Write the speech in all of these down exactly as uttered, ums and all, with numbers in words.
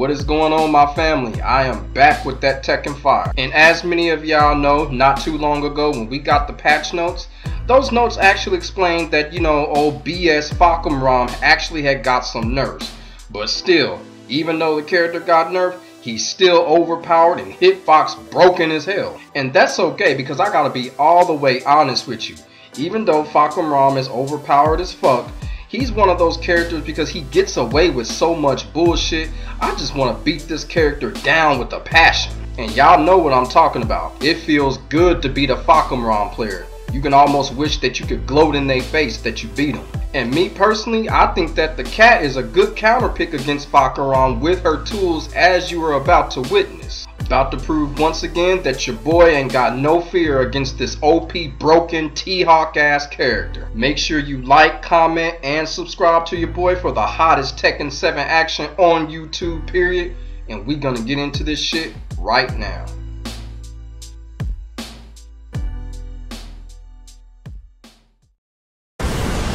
What is going on, my family? I am back with that Tekken five. And as many of y'all know, not too long ago when we got the patch notes, those notes actually explained that, you know, old B S Fahkumram actually had got some nerfs. But still, even though the character got nerfed, he's still overpowered and hitbox broken as hell. And that's okay, because I gotta be all the way honest with you. Even though Fahkumram is overpowered as fuck, he's one of those characters because he gets away with so much bullshit. I just want to beat this character down with a passion. And y'all know what I'm talking about. It feels good to beat a Fahkumram player. You can almost wish that you could gloat in their face that you beat them. And me personally, I think that the cat is a good counter pick against Fahkumram with her tools, as you are about to witness. About to prove once again that your boy ain't got no fear against this O P broken T-Hawk ass character. Make sure you like, comment, and subscribe to your boy for the hottest Tekken seven action on YouTube, period. And we gonna get into this shit right now.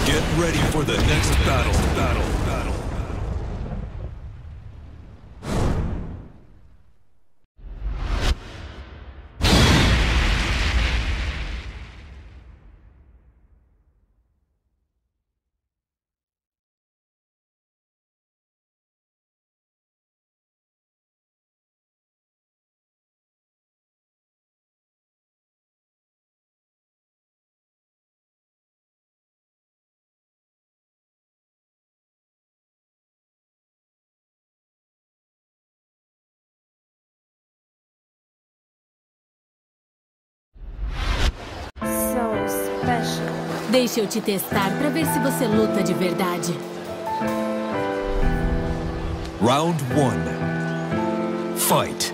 Get ready for the next battle, battle, battle. Deixa eu te testar para ver se você luta de verdade. Round one. Fight.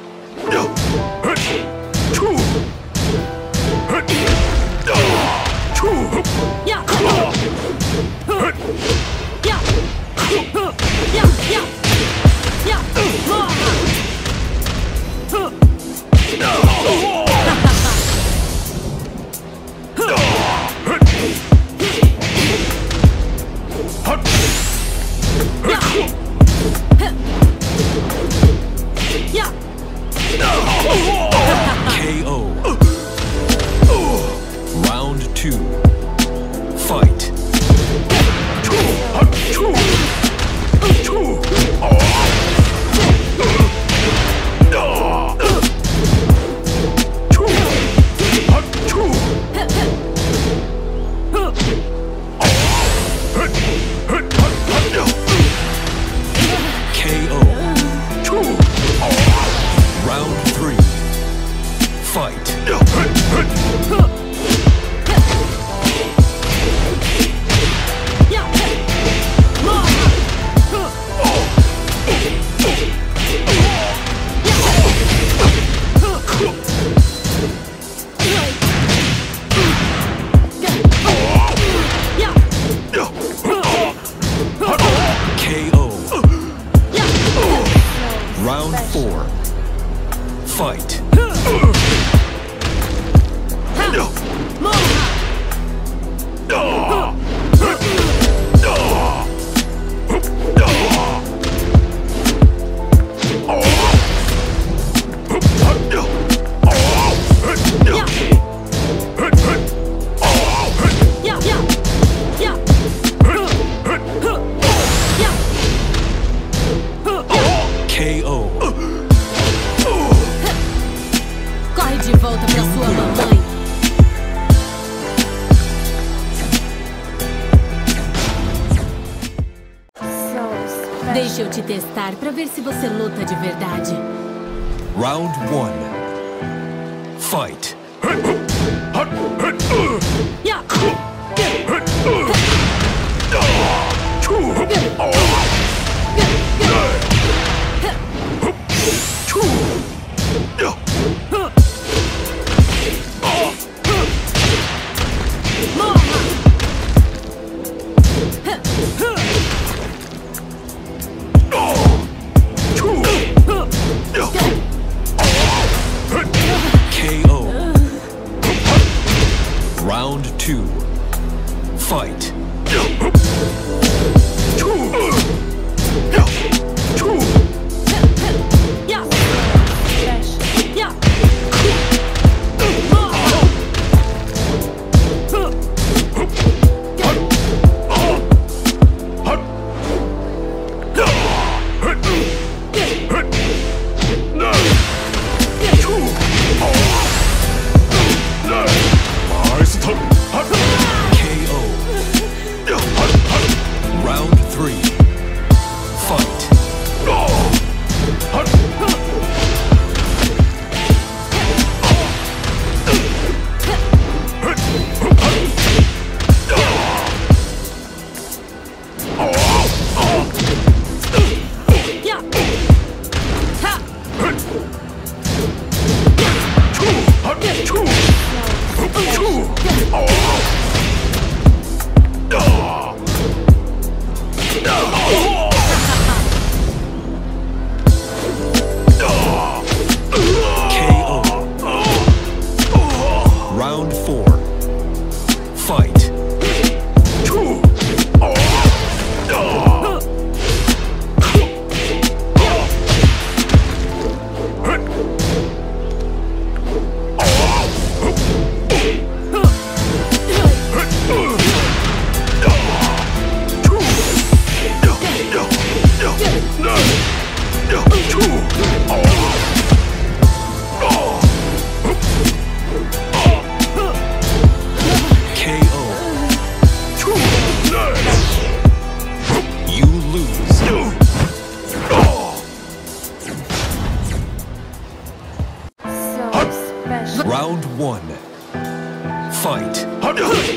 Deixa eu te testar para ver se você luta de verdade. Round one. Fight. Fight. fight. Two!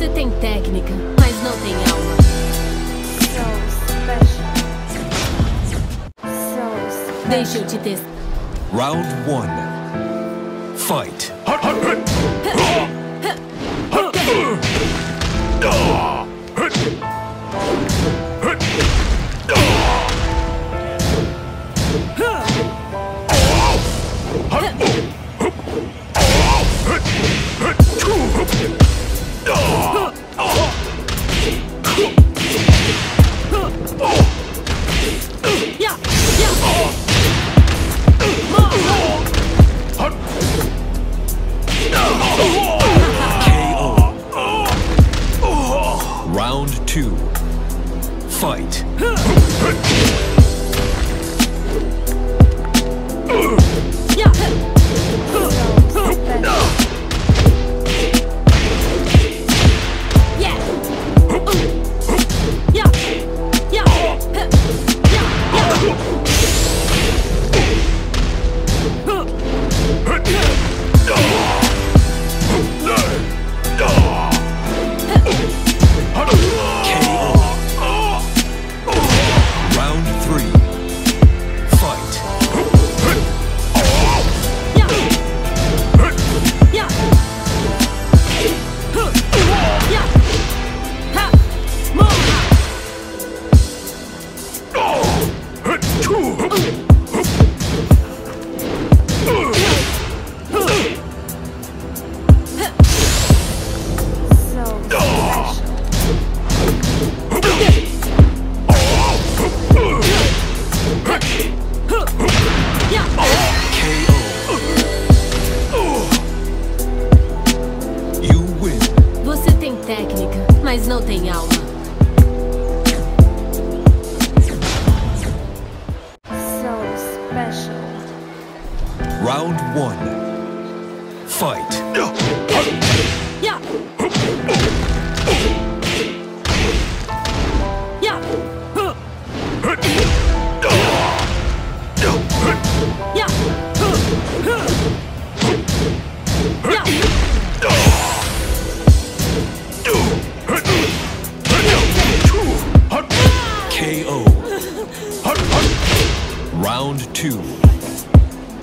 Você tem técnica, mas não tem alma. So special. So special. Deixa eu te testar. Round one. Fight. Two, fight. Mas não tem alma. So special. Round one. Fight. Yeah. Round two.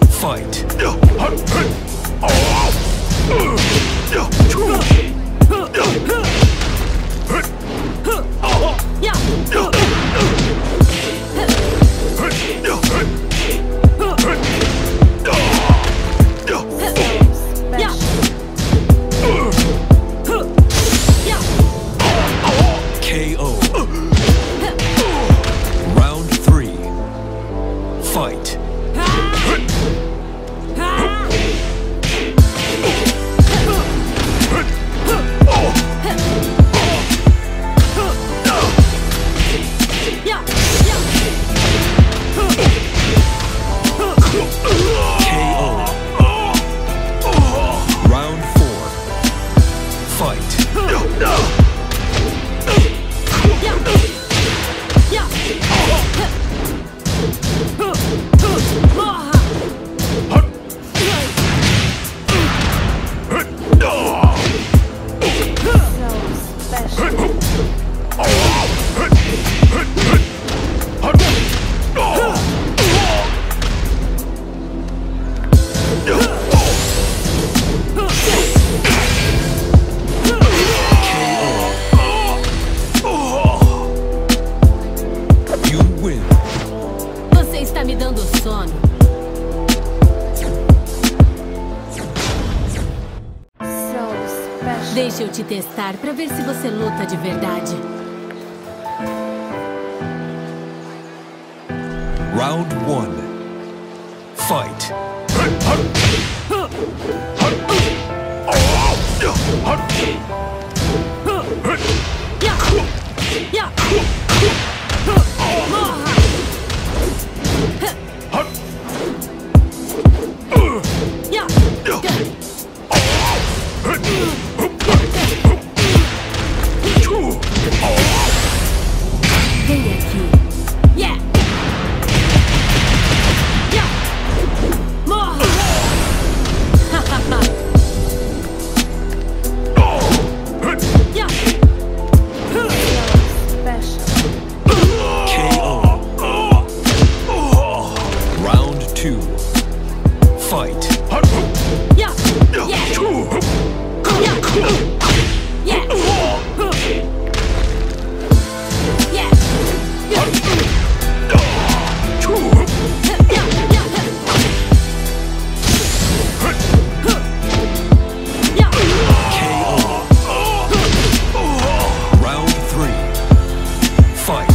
Fight. Fight. Deixa eu te testar pra ver se você luta de verdade. Round one. Fight. Yeah. Yeah. Fight. Yeah. Yeah. Yeah. K O. Round three. Fight.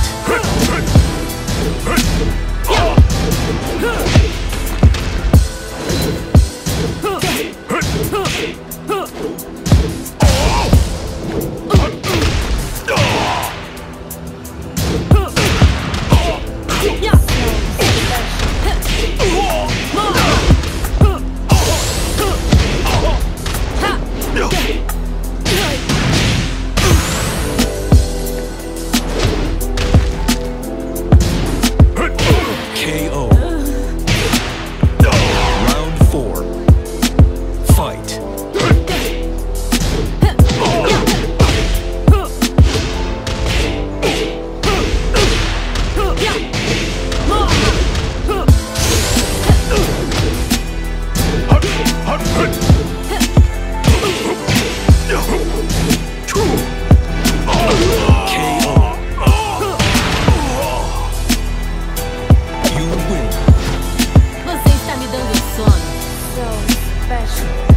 Win. Você está me dando insônia. So special.